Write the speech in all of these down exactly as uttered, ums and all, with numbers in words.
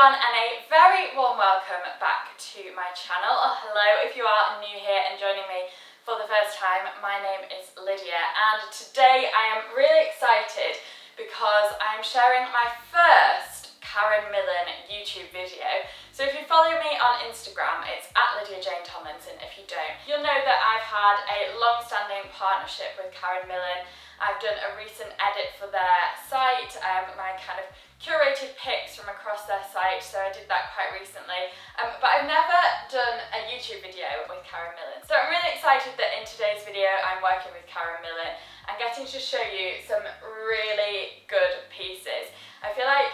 everyone, and a very warm welcome back to my channel, or hello if you are new here and joining me for the first time. My name is Lydia, and today I am really excited because I am sharing my first Karen Millen YouTube video. So if you follow me on Instagram, it's at Lydia Jane Tomlinson. If you don't, you'll know that I've had a long-standing partnership with Karen Millen. I've done a recent edit for their site, um, my kind of curated pics from across their site, so I did that quite recently. Um, but I've never done a YouTube video with Karen Millen. So I'm really excited that in today's video I'm working with Karen Millen and getting to show you some really good pieces. I feel like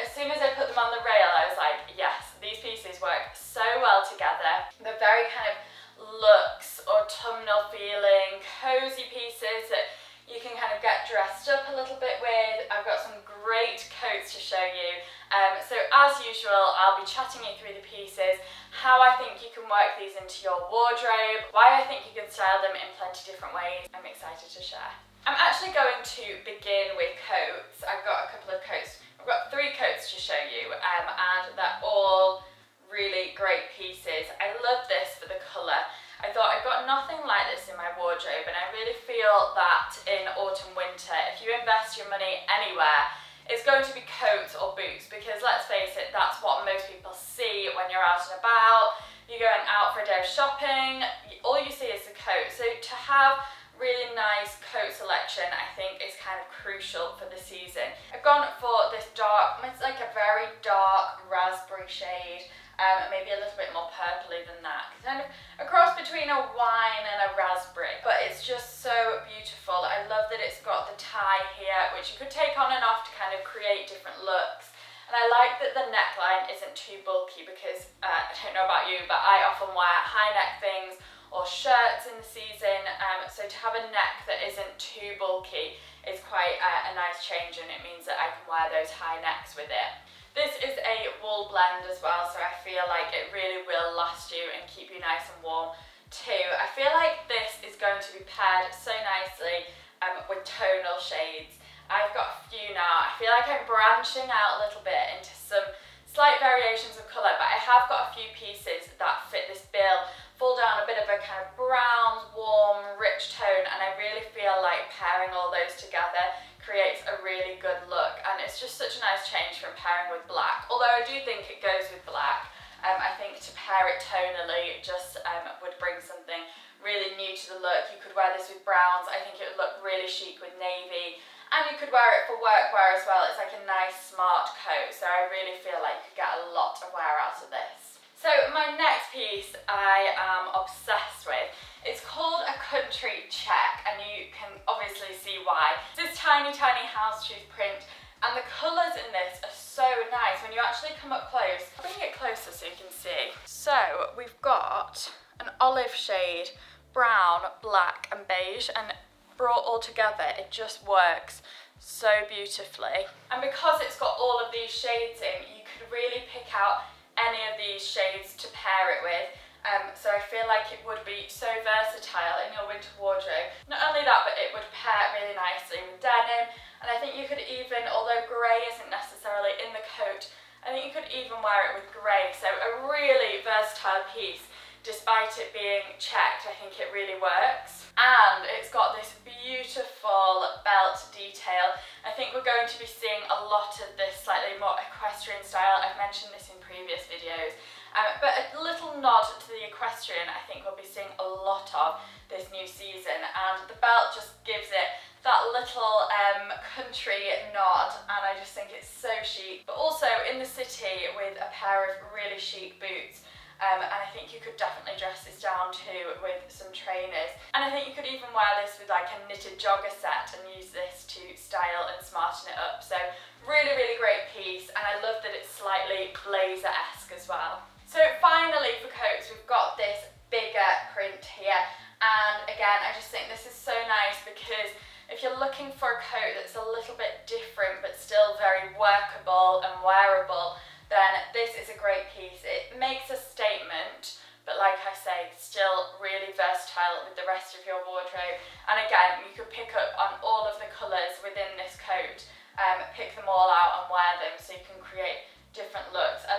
as soon as I put them on the rail, I was like, yes, these pieces work so well together. They're very kind of luxe, autumnal feeling, cozy pieces that you can kind of get dressed up a little bit with. I've got some great coats to show you. Um, so as usual, I'll be chatting you through the pieces, how I think you can work these into your wardrobe, why I think you can style them in plenty of different ways. I'm excited to share. I'm actually going to begin with coats. I've got a couple of coats. I've got three coats to show you, um, and they're all really great pieces. I love this for the colour. I thought, I've got nothing like this in my wardrobe, and I really feel that in autumn winter, if you invest your money anywhere, it's going to be coats or boots, because let's face it, that's what most people see when you're out and about. You're going out for a day of shopping, all you see is the coat. So to have really nice coat selection, I think, is kind of crucial for the season. I've gone for this dark, it's like a very dark raspberry shade. Um, maybe a little bit more purpley than that. Kind of a cross between a wine and a raspberry, but it's just so beautiful. I love that it's got the tie here, which you could take on and off to kind of create different looks. And I like that the neckline isn't too bulky, because uh, I don't know about you, but I often wear high neck things or shirts in the season, um, so to have a neck that isn't too bulky is quite uh, a nice change, and it means that I can wear those high necks with it. This is a wool blend as well, so I feel like it really will last you and keep you nice and warm too. I feel like this is going to be paired so nicely um, with tonal shades. I've got a few now. I feel like I'm branching out a little bit into some slight variations of colour, but I have got a few pieces that fit this bill, fall down a bit of a kind of brown, warm, rich tone, and I really feel like pairing all those together creates a really good look, and it's just such a nice change from pairing with black, although I do think it goes with black. um, I think to pair it tonally just um, would bring something really new to the look. You could wear this with browns, I think it would look really chic with navy, and you could wear it for workwear as well. It's like a nice smart coat, so I really feel like you could get a lot of wear out of this. So my next piece I am obsessed with. It's called a country check, and you can obviously see why. It's this tiny, tiny house truth print, and the colours in this are so nice. When you actually come up close, I'll bring it closer so you can see. So we've got an olive shade, brown, black and beige, and brought all together, it just works so beautifully. And because it's got all of these shades in, you could really pick out any of these shades to pair it with. Um, so I feel like it would be so versatile in your winter wardrobe. Not only that, but it would pair really nicely with denim, and I think you could even, although grey isn't necessarily in the coat, I think you could even wear it with grey, so a really versatile piece. Despite it being checked, I think it really works. And it's got this beautiful belt detail. I think we're going to be seeing a lot of this slightly more equestrian style. I've mentioned this in previous videos. Um, but a little nod to the equestrian, I think we'll be seeing a lot of this new season. And the belt just gives it that little um, country nod, and I just think it's so chic. But also in the city with a pair of really chic boots. Um, and I think you could definitely dress this down too with some trainers. And I think you could even wear this with like a knitted jogger set and use this to style and smarten it up. So really, really great piece, and I love that it's slightly blazer-esque as well. So finally for coats, we've got this bigger print here. And again, I just think this is so nice, because if you're looking for a coat that's a little bit different but still very workable and wearable, then this is a great piece. It makes a statement, but like I say, still really versatile with the rest of your wardrobe. And again, you could pick up on all of the colours within this coat, um, pick them all out and wear them, so you can create different looks. I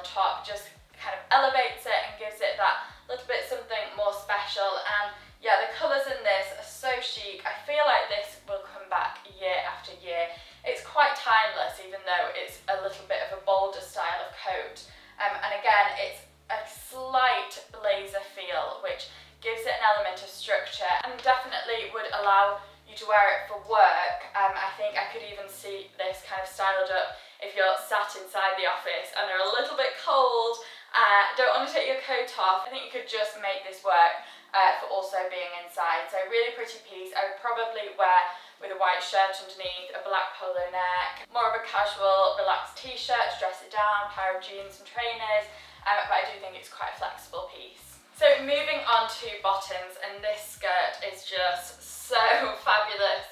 on top just kind of elevates it and gives it that little bit something more special. And yeah, the colours in this are so chic. I feel like this will come back year after year. It's quite timeless, even though it's a little bit of a bolder style of coat. Um, and again, it's a slight blazer feel, which gives it an element of structure and definitely would allow you to wear it for work. Um, I think I could even see this kind of styled up if you're sat inside the office and they're a little bit cold, uh, don't want to take your coat off. I think you could just make this work uh, for also being inside. So really pretty piece. I would probably wear with a white shirt underneath, a black polo neck, more of a casual, relaxed t-shirt, dress it down, pair of jeans and trainers, um, but I do think it's quite a flexible piece. So moving on to bottoms, and this skirt is just so fabulous.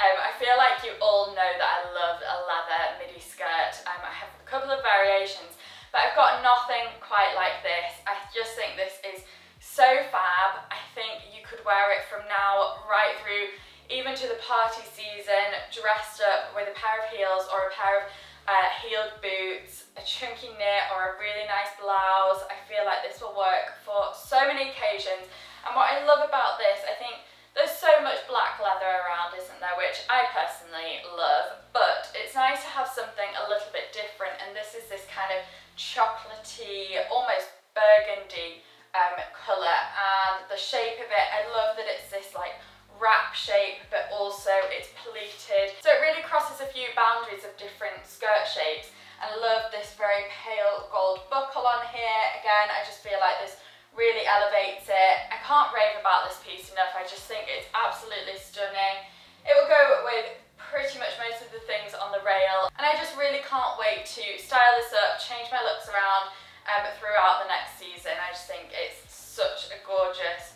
Um, I feel like you all know that I love a leather midi skirt. Um, I have a couple of variations, but I've got nothing quite like this. I just think this is so fab. I think you could wear it from now right through even to the party season, dressed up with a pair of heels or a pair of uh, heeled boots, a chunky knit or a really nice blouse. I feel like this will work for so many occasions. And what I love about this, I think there's so much black leather around, isn't there, which I personally love, but it's nice to have something a little bit different, and this is this kind of chocolatey, almost burgundy um, colour, and the shape of it, I love that it's this like wrap shape, but also it's pleated, so it really crosses a few boundaries of different skirt shapes. I love this very pale gold buckle on here. Again, I just feel like this really elevates it. I can't rave about this piece enough. I just think it's absolutely stunning. It will go with pretty much most of the things on the rail, and I just really can't wait to style this up, change my looks around um, throughout the next season. I just think it's such a gorgeous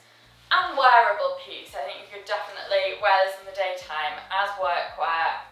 and wearable piece. I think you could definitely wear this in the daytime as workwear.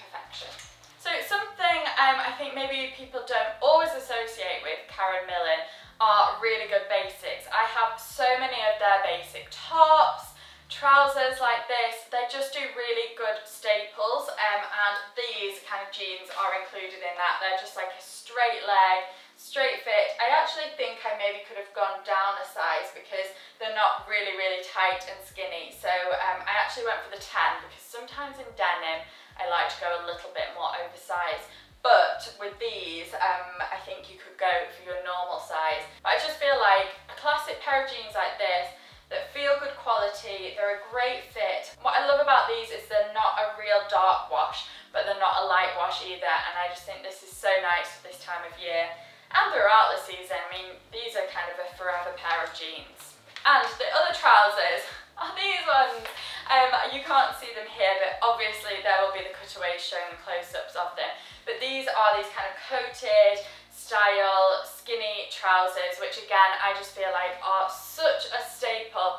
Perfection. So something um, I think maybe people don't always associate with Karen Millen are really good basics. I have so many of their basic tops, trousers like this. They just do really good staples, um, and these kind of jeans are included in that. They're just like a straight leg, straight fit. I actually think I maybe could have gone down a size because they're not really really tight and skinny, so um, I actually went for the ten because sometimes in denim I like to go a little bit more oversized, but with these um, I think you could go for your normal size. But I just feel like a classic pair of jeans like this that feel good quality, they're a great fit. What I love about these is they're not a real dark wash, but they're not a light wash either, and I just think this is so nice for this time of year. And throughout the season, I mean, these are kind of a forever pair of jeans. And the other trousers are these ones. Um, you can't see them here, but obviously there will be the cutaways showing the close-ups of them. But these are these kind of coated, style, skinny trousers, which again, I just feel like are such a staple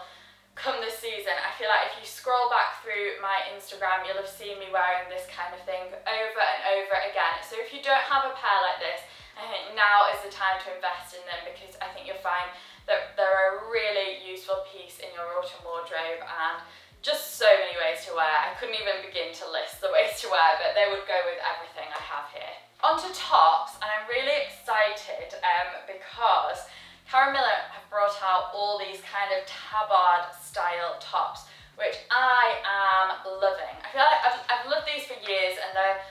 come this season. I feel like if you scroll back through my Instagram, you'll have seen me wearing this kind of thing over and over again. So if you don't have a pair like this, I think now is the time to invest in them, because I think you'll find that they're a really useful piece in your autumn wardrobe, and just so many ways to wear. I couldn't even begin to list the ways to wear, but they would go with everything I have here. Onto tops, and I'm really excited um, because Karen Millen have brought out all these kind of tabard style tops, which I am loving. I feel like I've, I've loved these for years, and they're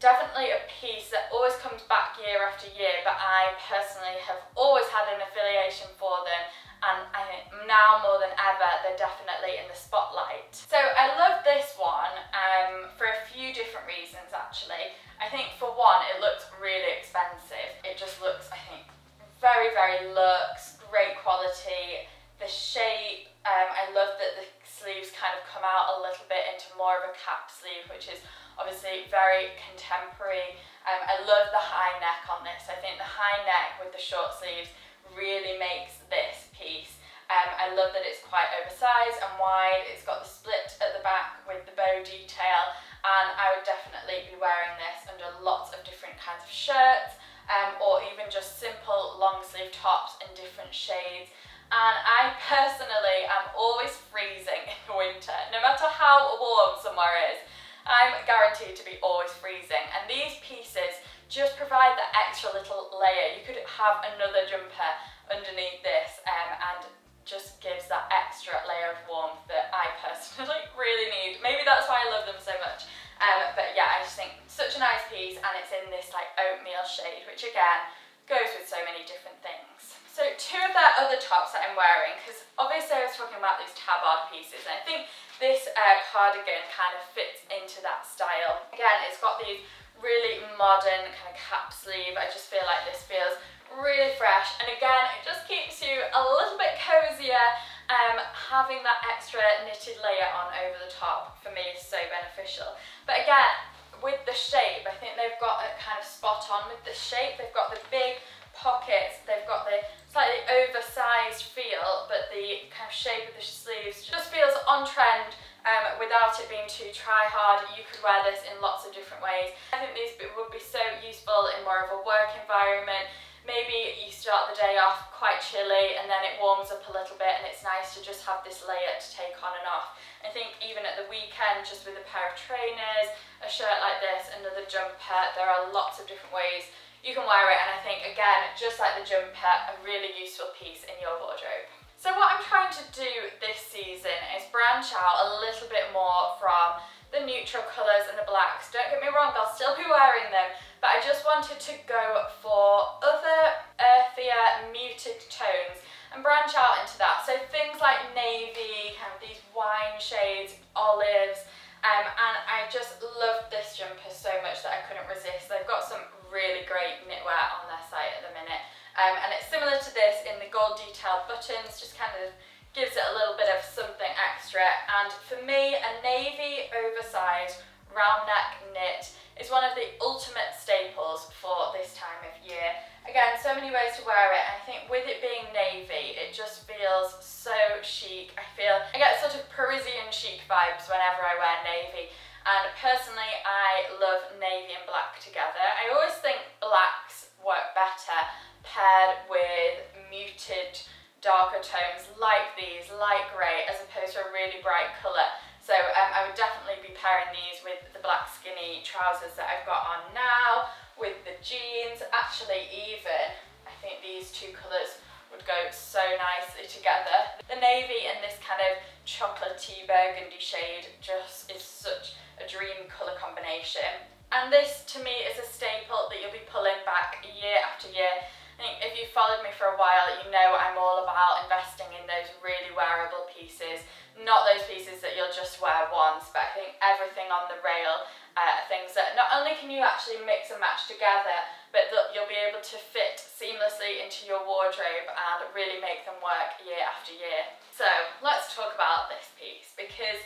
definitely a piece that always comes back year after year, but I personally have always had an affiliation for them, and I think now more than ever they're definitely in the spotlight. So I love this one um, for a few different reasons actually. I think for one, it looks really expensive. It just looks, I think, very very luxe, great quality. The shape, um, I love that the sleeves kind of come out a little bit into more of a cap sleeve, which is obviously very contemporary. Um, I love the high neck on this. I think the high neck with the short sleeves really makes this piece. Um, I love that it's quite oversized and wide. It's got the split at the back with the bow detail, and I would definitely be wearing this under lots of different kinds of shirts, um, or even just simple long sleeve tops in different shades. And I personally am always freezing in the winter. No matter how warm somewhere is, I'm guaranteed to be always freezing. And these pieces just provide that extra little layer. You could have another jumper underneath this um, and just gives that extra layer of warmth that I personally really need. Maybe that's why I love them so much. Um, but yeah, I just think such a nice piece, and it's in this like oatmeal shade, which again goes with so many different things. So two of the other tops that I'm wearing, because obviously I was talking about these tabard pieces, and I think this uh, cardigan kind of fits into that style. Again, it's got these really modern kind of cap sleeve. I just feel like this feels really fresh, and again it just keeps you a little bit cozier. Um, having that extra knitted layer on over the top for me is so beneficial. But again, with the shape, I think they've got it kind of spot on with the shape. They've got the big pockets, they've got the slightly oversized feel, but the kind of shape of the sleeves just feels on trend um, without it being too try hard. You could wear this in lots of different ways. I think these would be so useful in more of a work environment. Maybe you start the day off quite chilly and then it warms up a little bit, and it's nice to just have this layer to take on and off. I think even at the weekend, just with a pair of trainers, a shirt like this, another jumper, there are lots of different ways you can wear it, and I think again, just like the jumper, a really useful piece in your wardrobe. So what I'm trying to do this season is branch out a little bit more from the neutral colours and the blacks. Don't get me wrong, I'll still be wearing them, but I just wanted to go for other earthier, muted tones and branch out into that. So things like navy, kind of these wine shades, olives, um, and I just loved this jumper so much that I couldn't resist. They've got some really great knitwear on their site at the minute, um, and it's similar to this in the gold detailed buttons, just kind of gives it a little bit of something extra. And for me, a navy oversized round neck knit is one of the ultimate staples for this time of year. Again, so many ways to wear it, and I think with it being navy, it just feels so chic. I feel I get sort of Parisian chic vibes whenever I wear navy, and personally I love navy and black together. I always think blacks work better paired with muted darker tones like these, like grey, as opposed to a really bright colour. So um, I would definitely be pairing these with the black skinny trousers that I've got on now, with the jeans. Actually, even I think these two colours would go so nicely together. The navy and this kind of chocolatey burgundy shade just is such a dream colour combination. And this to me is a staple that you'll be pulling back year after year. I think if you've followed me for a while, you know I'm all about investing in those really wearable pieces, not those pieces that you'll just wear once, but I think everything on the rail uh, are things that not only can you actually mix and match together, but that you'll be able to fit seamlessly into your wardrobe and really make them work year after year. So let's talk about this piece, because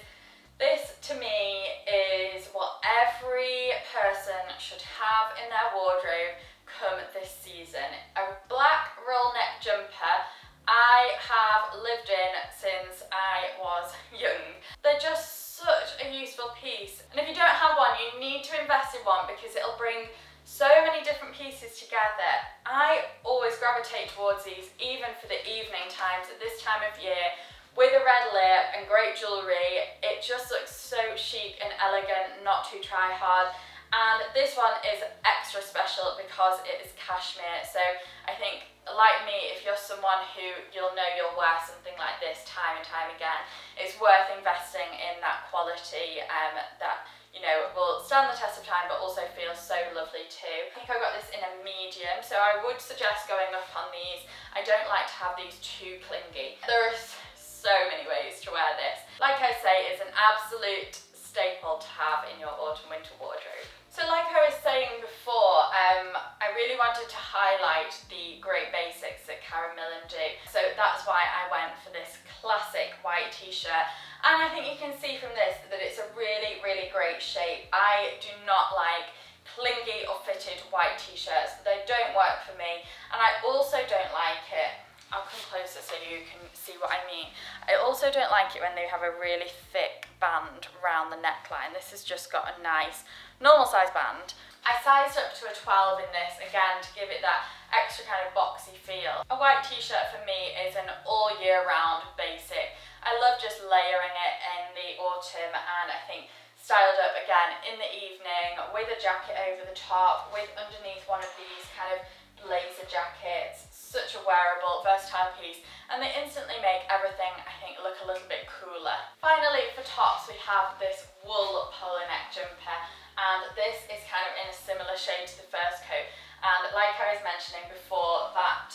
this to me is what every person should have in their wardrobe come this season. A black roll neck jumper I have lived in since I was young. They're just such a useful piece, and if you don't have one, you need to invest in one, because it'll bring so many different pieces together. I always gravitate towards these, even for the evening times at this time of year, with a red lip and great jewellery. It just looks so chic and elegant, not too try hard. And this one is extra special because it is cashmere. So I think, like me, if you're someone who you'll know you'll wear something like this time and time again, it's worth investing in that quality um, that, you know, will stand the test of time but also feels so lovely too. I think I got this in a medium, so I would suggest going up on these. I don't like to have these too clingy. There are so many ways to wear this. Like I say, it's an absolute staple to have in your autumn winter wardrobe. So like I was saying before, um, I really wanted to highlight the great basics that Karen Millen do. So that's why I went for this classic white t-shirt. And I think you can see from this that it's a really, really great shape. I do not like clingy or fitted white t-shirts. They don't work for me, and I also don't like it. I'll come closer so you can see what I mean. I also don't like it when they have a really thick band round the neckline. This has just got a nice normal size band. I sized up to a twelve in this, again to give it that extra kind of boxy feel. A white t-shirt for me is an all year round basic. I love just layering it in the autumn, and I think styled up again in the evening with a jacket over the top, with underneath one of these kind of blazer jackets. Such a wearable, versatile piece, and they instantly make everything, I think, look a little bit cooler. Finally, for tops, we have this wool polo neck jumper, and this is kind of in a similar shade to the first coat, and like I was mentioning before, that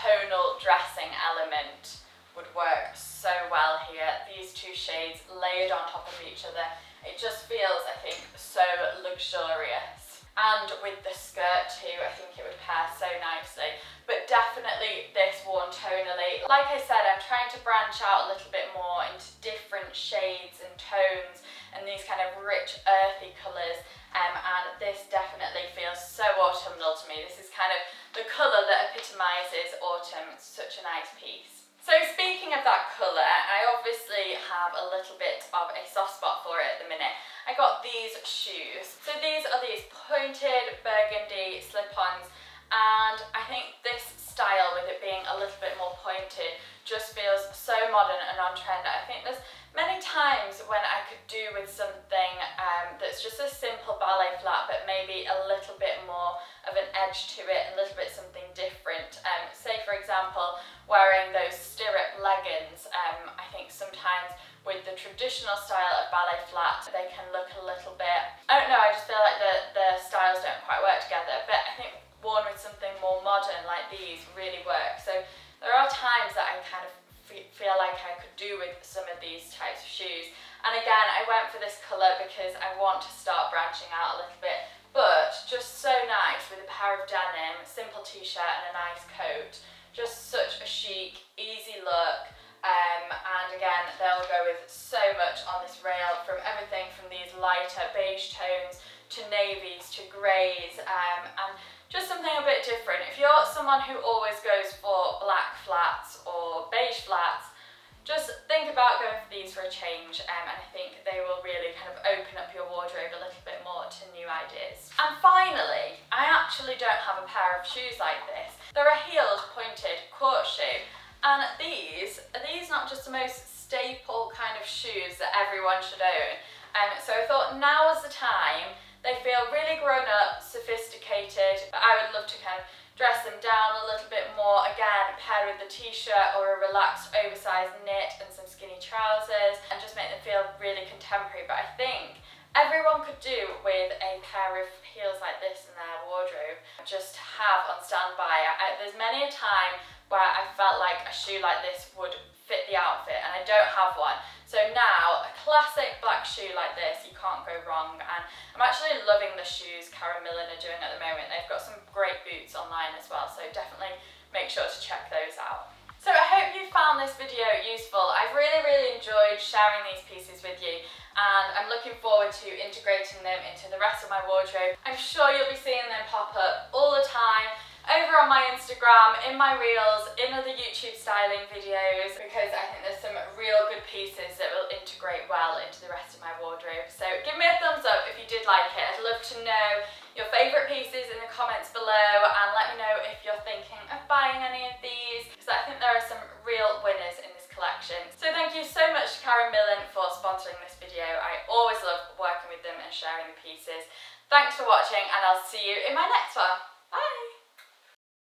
tonal dressing element would work so well here. These two shades layered on top of each other, it just feels, I think, so luxurious. And with the skirt too, I think it would pair so nicely. But definitely this worn tonally. Like I said, I'm trying to branch out a little bit more into different shades and tones and these kind of rich earthy colours, um, and this definitely feels so autumnal to me. This is kind of the colour that epitomises autumn. It's such a nice piece. So speaking of that colour, I obviously have a little bit of a soft spot for it at the minute. I got these shoes. So these are these pointed burgundy slip-ons, and I think this style, with it being a little bit more pointed, just feels so modern and on trend. I think there's many times when I could do with something um, that's just a simple ballet flat, but maybe a little bit more of an edge to it, a little bit something different. Um, say for example, wearing those stirrup leggings, um, I think sometimes with the traditional style of ballet flat, they can look a little bit, I don't know, I just feel like the, the styles don't quite work together, but I think worn with something more modern like these really work. So there are times that I kind of feel like I could do with some of these types of shoes, and again I went for this colour because I want to start branching out a little bit, but just so nice with a pair of denim, simple t-shirt and a nice coat. Just such a chic, easy look, um, and again they'll go with so much on this rail, from everything from these lighter beige tones to navies to greys, um, and just something a bit different. If you're someone who always goes for black flats or beige flats, just think about going for these for a change, um, and I think they will really kind of open up your wardrobe a little bit more to new ideas. And finally, I actually don't have a pair of shoes like this. They're a heeled pointed court shoe, and these, are these not just the most staple kind of shoes that everyone should own? Um, so I thought now is the time. They feel really grown up, sophisticated, but I would love to kind of dress them down a little bit more. Again, paired with the t-shirt or a relaxed oversized knit and some skinny trousers, and just make them feel really contemporary. But I think everyone could do with a pair of heels like this in their wardrobe, just to have on standby. I, there's many a time where I felt like a shoe like this would fit the outfit, and I don't have one. So now, a classic black shoe like this, you can't go wrong, and I'm actually loving the shoes Karen Millen are doing at the moment. They've got some great boots online as well, so definitely make sure to check those out. So I hope you found this video useful. I've really, really enjoyed sharing these pieces with you, and I'm looking forward to integrating them into the rest of my wardrobe. I'm sure you'll be seeing them pop up all the time, over on my Instagram, in my reels, in other YouTube styling videos, because I think there's some real good pieces that will integrate well into the rest of my wardrobe. So give me a thumbs up if you did like it. I'd love to know your favourite pieces in the comments below, and let me know if you're thinking of buying any of these, because I think there are some real winners in this collection. So thank you so much to Karen Millen for sponsoring this video. I always love working with them and sharing the pieces. Thanks for watching, and I'll see you in my next one.